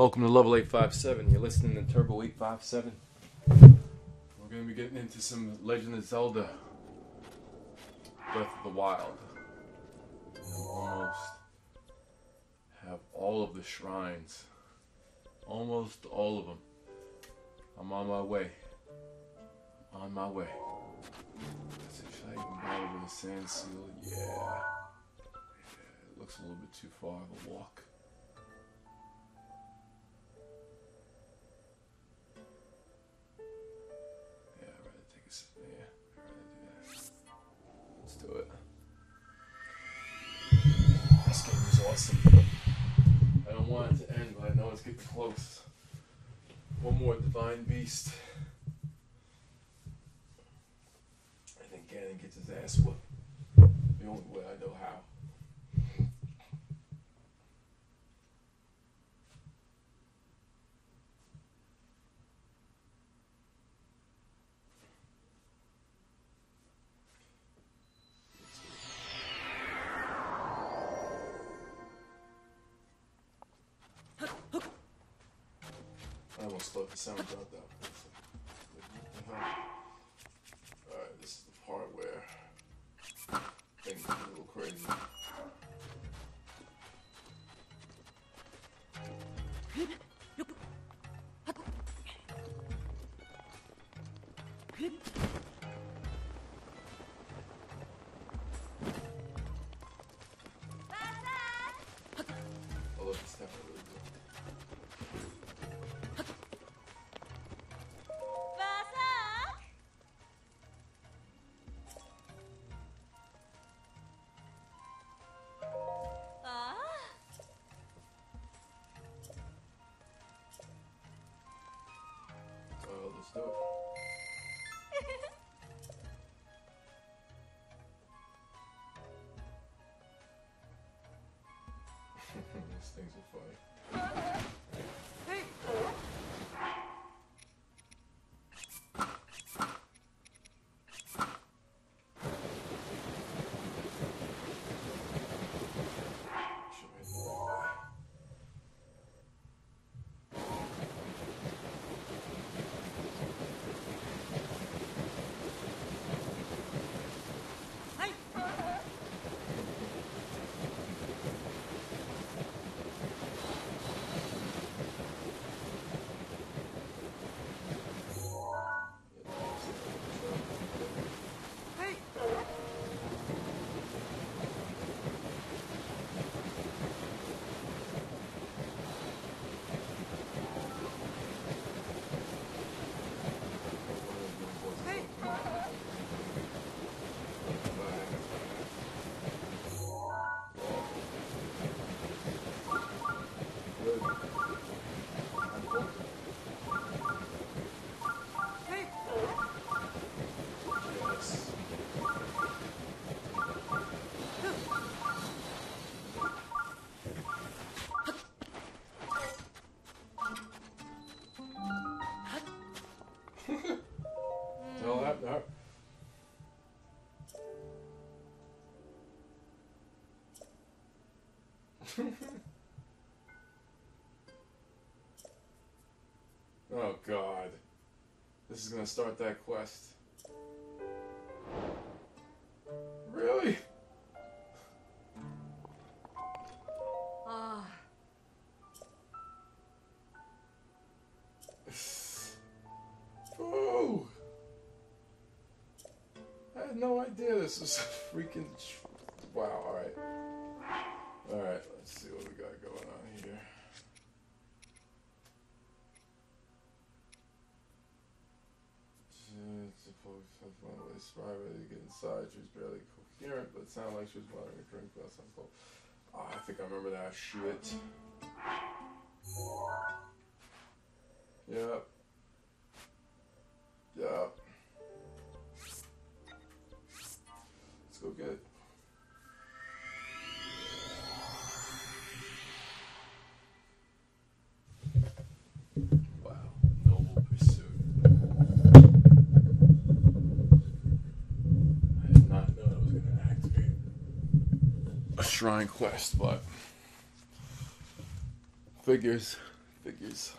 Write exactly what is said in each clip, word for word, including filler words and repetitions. Welcome to Level eight five seven. You're listening to Turbo eight five seven. We're going to be getting into some Legend of Zelda Breath of the Wild. We almost have all of the shrines. Almost all of them. I'm on my way. On my way. That's a dragon ball with a sand seal. Yeah. yeah. It looks a little bit too far of a walk. I don't want it to end, but I know it's getting close. One more divine beast. I think Ganon gets his ass whooped. The only way I know how. I almost thought the sound dropped out. Alright, this is the part where things get a little crazy. I love this tempo really good. Let's do it. These things are funny. Hey. Oh God, this is gonna start that quest. Really? Ah. Oh. I had no idea this was a freaking. Wow. All right. All right. Let's see what we got going on here. Spy ready to get inside. She was barely coherent, but it sounded like she was wanting a drink glass on cold. Oh, I think I remember that shit. Yep. Yep. Let's go get it. Shrine quest, but figures Figures.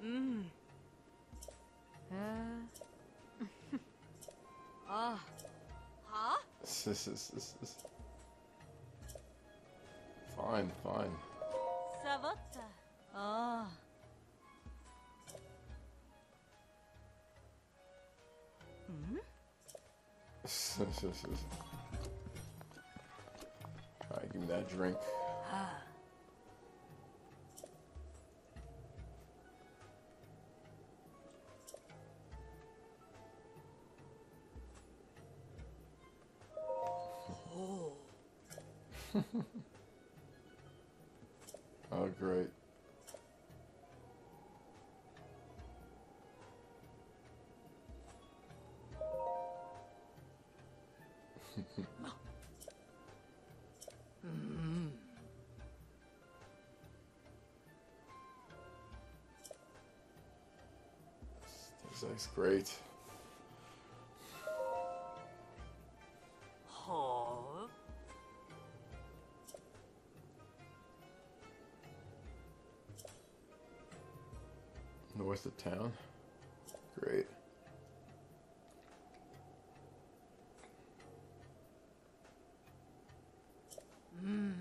mm. uh. Ah. Huh? Fine, fine. Savata. Ah. Mm? Alright, give me that drink. Ah. Oh. Oh, great. That's great. Oh. North of town. Great. Mm.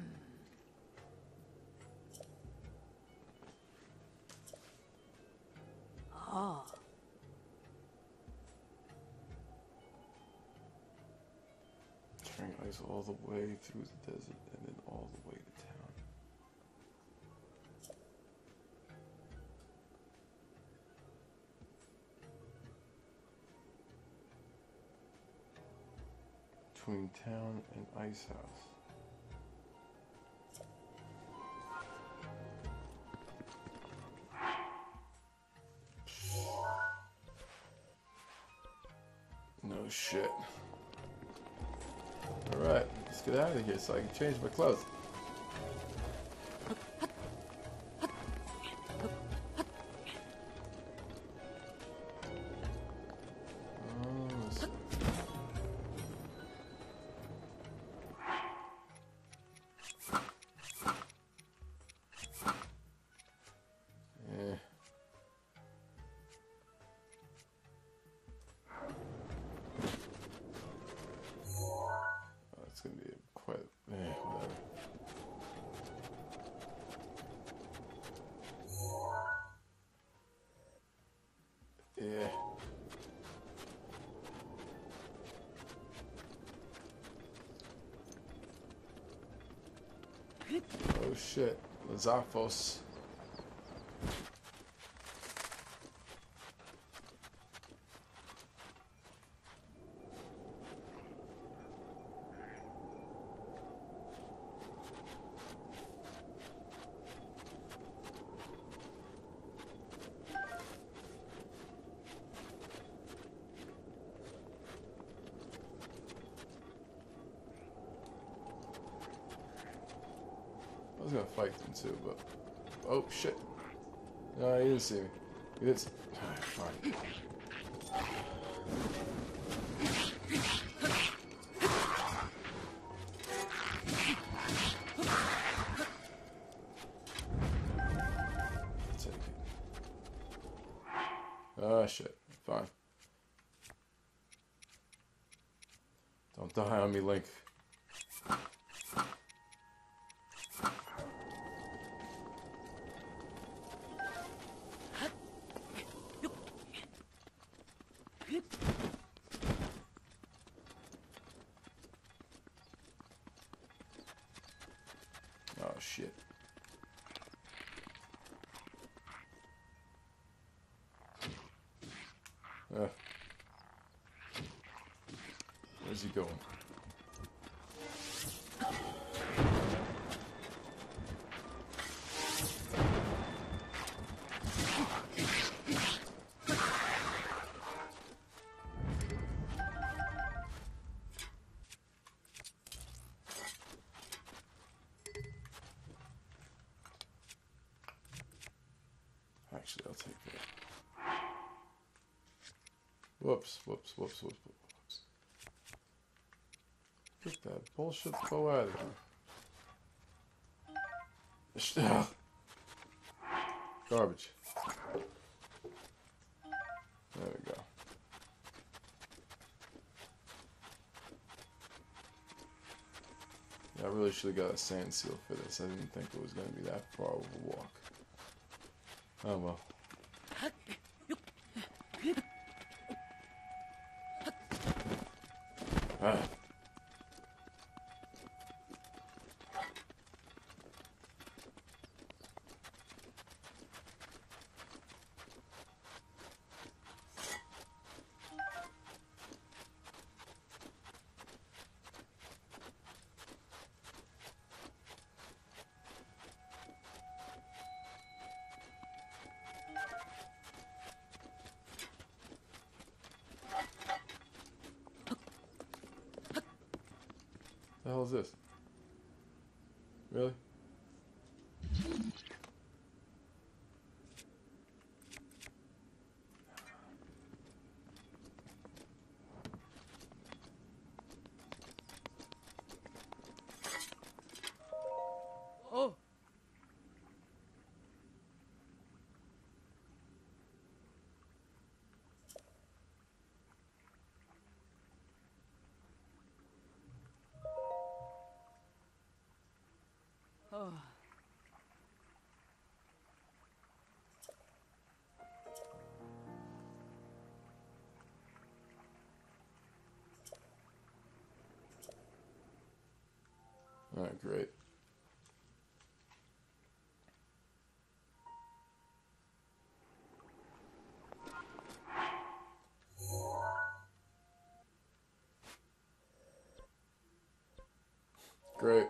Oh. All the way through the desert and then all the way to town. Between town and ice house. No shit. Alright, let's get out of here so I can change my clothes. Oh shit, Lizalfos. I was gonna fight them too, but oh shit! No, he didn't see me. He didn't. See... All right, fine. Oh shit! Fine. Don't die on me, Link. shit. Uh, where's he going? Actually, I'll take that. Whoops, whoops, whoops, whoops, whoops. Get that bullshit bow out of there. Garbage. There we go. Yeah, I really should have got a sand seal for this. I didn't think it was going to be that far of a walk. Oh well. Ah. The hell is this? Really? Oh. Oh. All right, great. Great.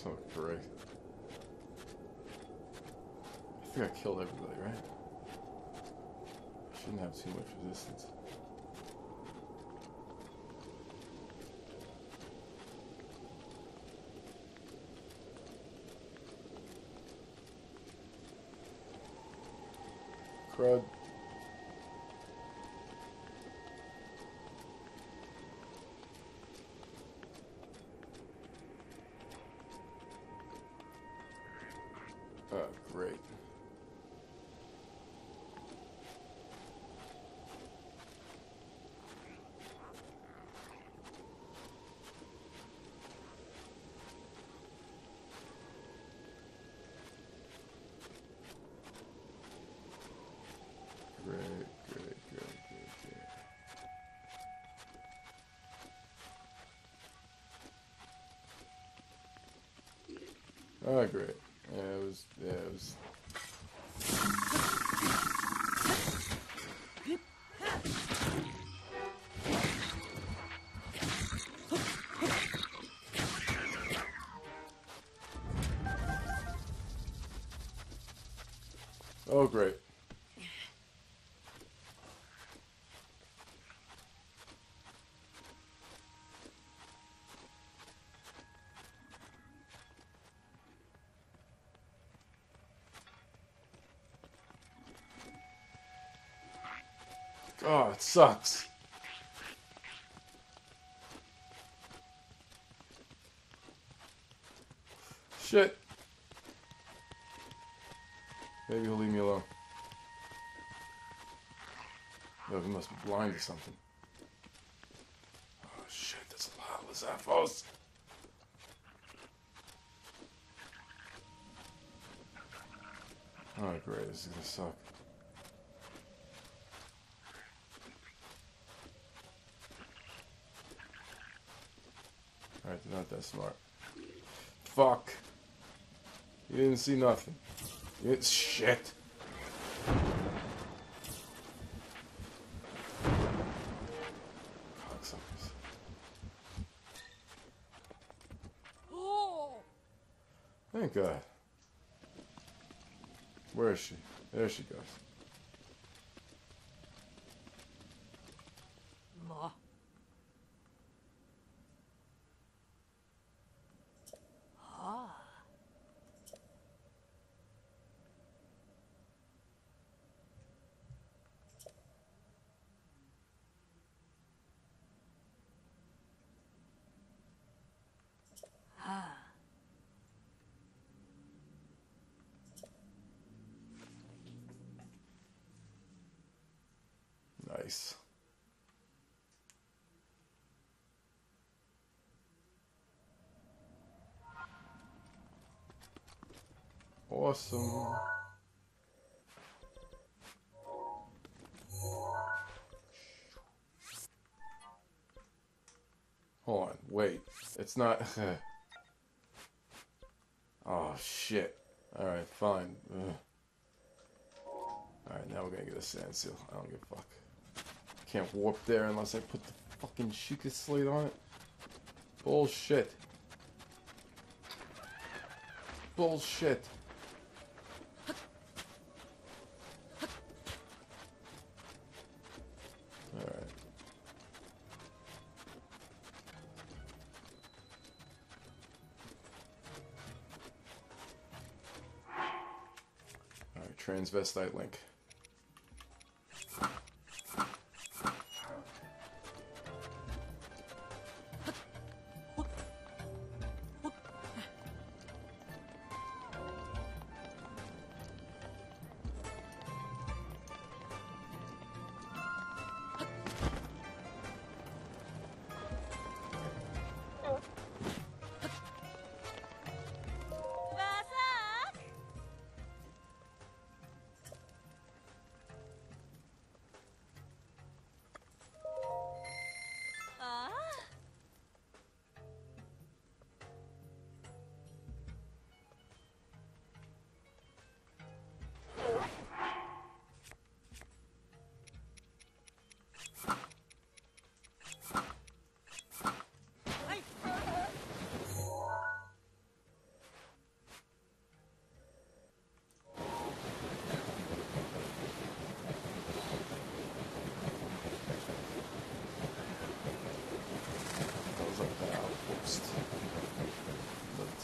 Oh, great. I think I killed everybody, right? I shouldn't have too much resistance. Crud. Oh, great. Great, great, great, great, great. Oh, great. Yeah, it was, yeah, it was... Oh, great. Oh, it sucks. Shit. Maybe he'll leave me alone. No, he must be blind or something. Oh shit, that's a lot of Lizalfos. Oh great, this is gonna suck. Alright, they're not that smart. Fuck. You didn't see nothing. It's shit. Thank God. Where is she? There she goes. Ma. Ah. Ah. Nice. Awesome. Hold on, wait. It's not. Oh, shit. Alright, fine. Alright, now we're gonna get a sand seal. I don't give a fuck. Can't warp there unless I put the fucking Sheikah slate on it. Bullshit. Bullshit. Alright. Alright, transvestite link.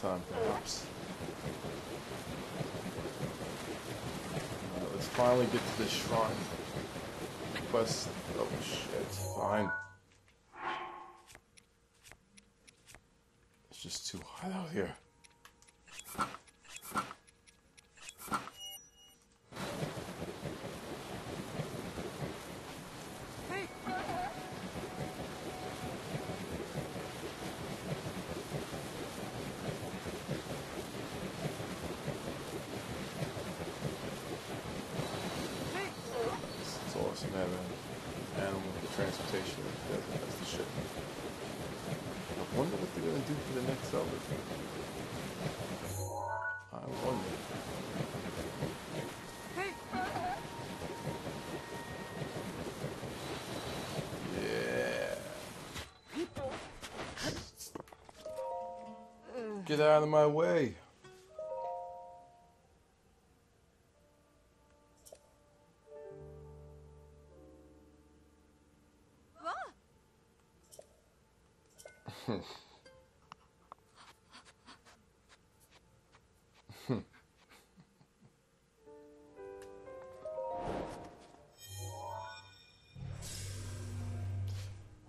Time, perhaps. Right, let's finally get to this shrine. Quest. Oh shit, fine. It's just too hot out here. Get out of my way.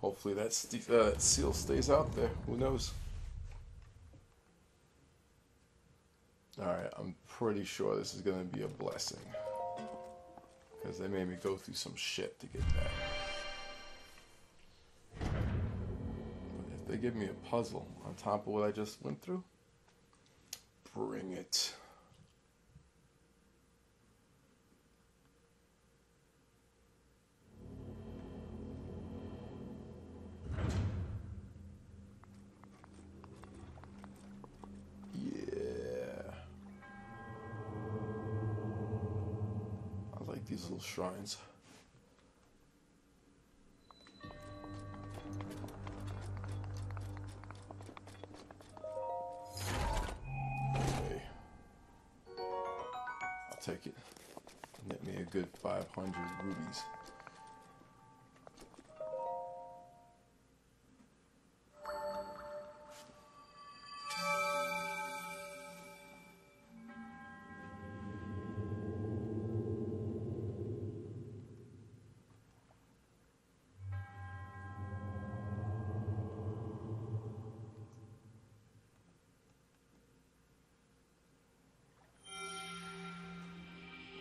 Hopefully that, st uh, that seal stays out there. Who knows? Alright, I'm pretty sure this is gonna be a blessing. Because they made me go through some shit to get that. If they give me a puzzle on top of what I just went through, bring it. these little shrines. Okay. I'll take it. Net me a good five hundred rubies.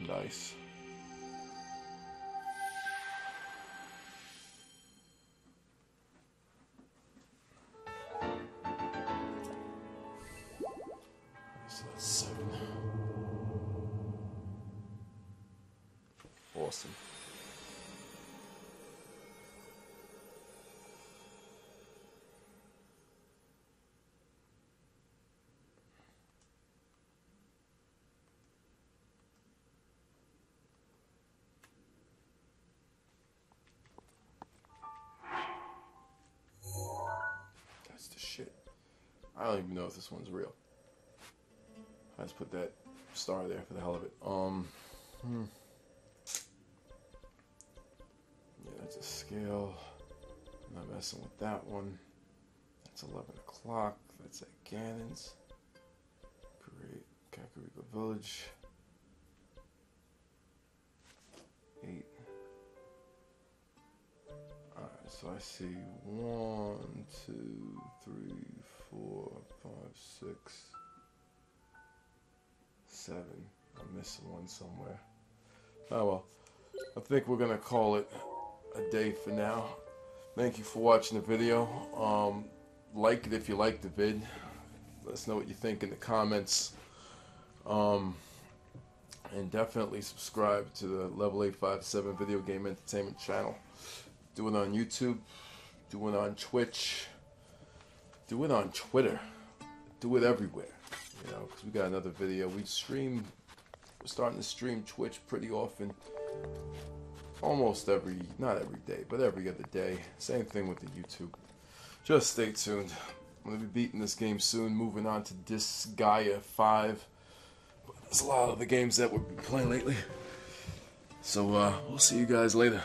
Nice. So that's seven. Awesome. I don't even know if this one's real. I just put that star there for the hell of it. Um, hmm. Yeah, that's a scale. I'm not messing with that one. That's eleven o'clock. That's at Ganon's. Great. Kakariko Village. Eight. Alright, so I see one, two, three, four. Four, five, six, seven. I'm missing one somewhere. Oh well. I think we're gonna call it a day for now. Thank you for watching the video. Um, like it if you like the vid. Let us know what you think in the comments. Um, and definitely subscribe to the Level eight five seven Video Game Entertainment channel. Do it on YouTube. Do it on Twitch. Do it on Twitter. Do it everywhere. You know, because we got another video. We stream, we're starting to stream Twitch pretty often. Almost every, not every day, but every other day. Same thing with the YouTube. Just stay tuned. I'm going to be beating this game soon. Moving on to Disgaea five. There's a lot of the games that we've been playing lately. So, uh, we'll see you guys later.